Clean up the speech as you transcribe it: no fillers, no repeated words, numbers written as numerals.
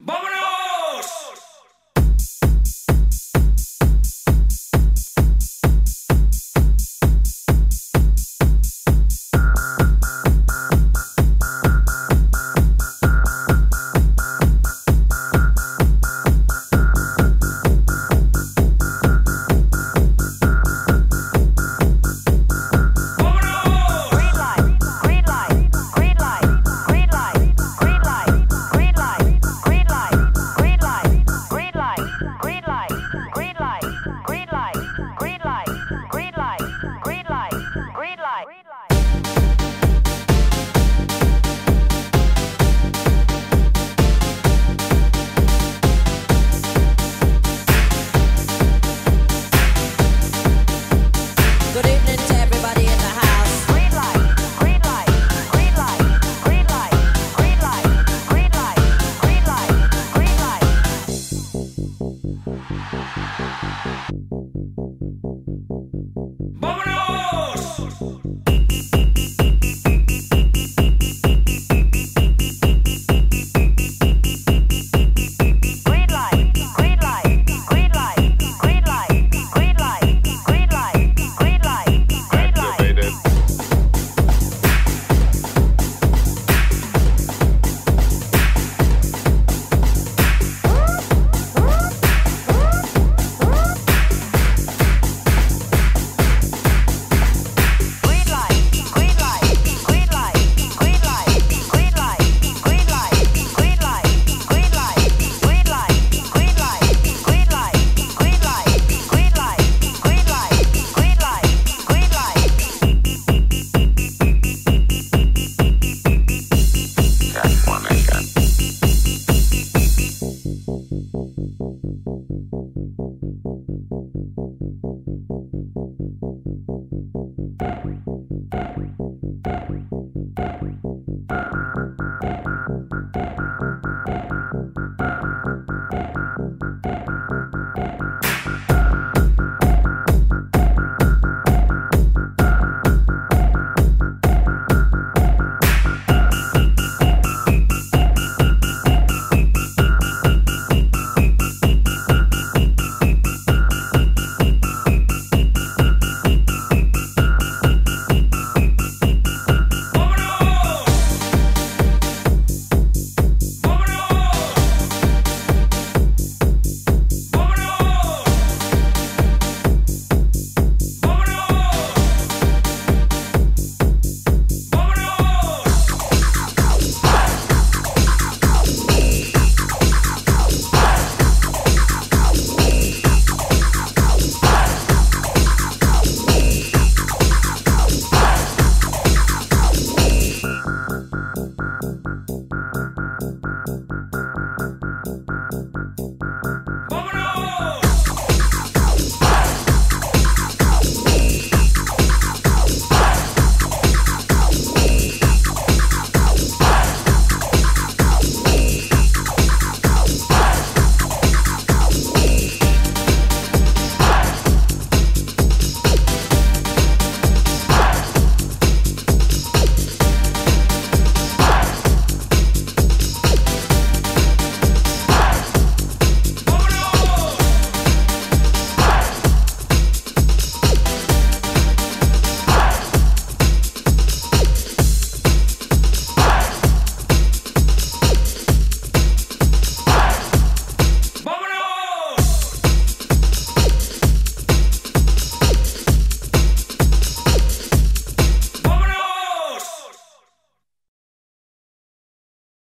Bye.